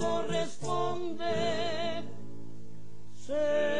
Corresponde ser.